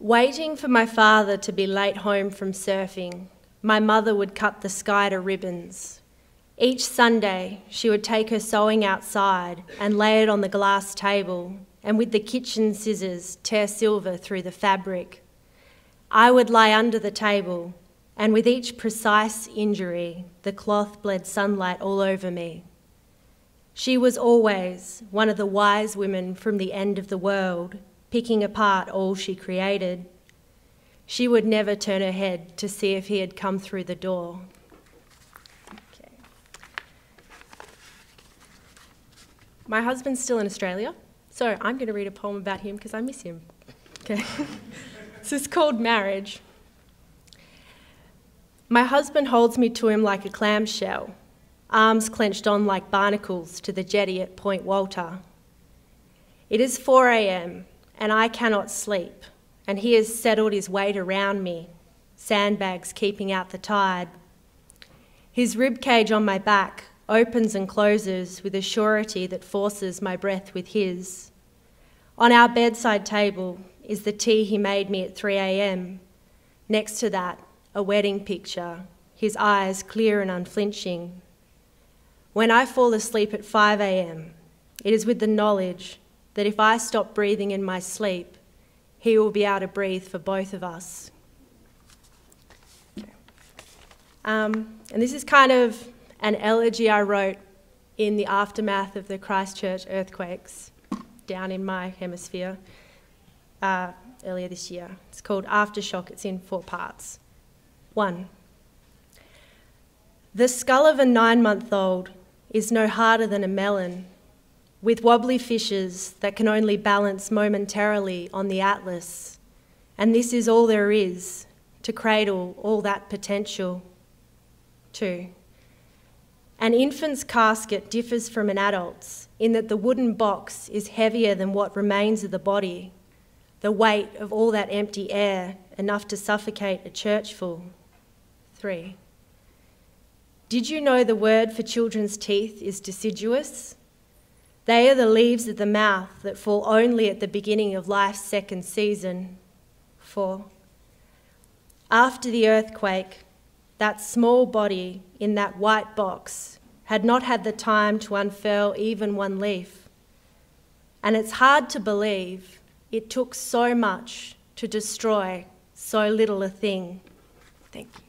Waiting for my father to be late home from surfing, my mother would cut the sky to ribbons. Each Sunday, she would take her sewing outside and lay it on the glass table, and with the kitchen scissors, tear silver through the fabric. I would lie under the table, and with each precise injury, the cloth bled sunlight all over me. She was always one of the wise women from the end of the world, picking apart all she created. She would never turn her head to see if he had come through the door. Okay. My husband's still in Australia, so I'm going to read a poem about him because I miss him. Okay. This is called Marriage. My husband holds me to him like a clamshell, arms clenched on like barnacles to the jetty at Point Walter. It is 4 a.m. and I cannot sleep, and he has settled his weight around me, sandbags keeping out the tide. His ribcage on my back opens and closes with a surety that forces my breath with his. On our bedside table is the tea he made me at 3 a.m. Next to that, a wedding picture, his eyes clear and unflinching. When I fall asleep at 5 a.m, it is with the knowledge that if I stop breathing in my sleep, he will be able to breathe for both of us. And this is kind of an elegy I wrote in the aftermath of the Christchurch earthquakes down in my hemisphere earlier this year. It's called Aftershock. It's in 4 parts. 1. The skull of a 9-month-old is no harder than a melon, with wobbly fishes that can only balance momentarily on the atlas, and this is all there is to cradle all that potential. 2. An infant's casket differs from an adult's in that the wooden box is heavier than what remains of the body, the weight of all that empty air enough to suffocate a church full. 3. Did you know the word for children's teeth is deciduous? They are the leaves of the mouth that fall only at the beginning of life's second season. 4. After the earthquake, that small body in that white box had not had the time to unfurl even one leaf. And it's hard to believe it took so much to destroy so little a thing. Thank you.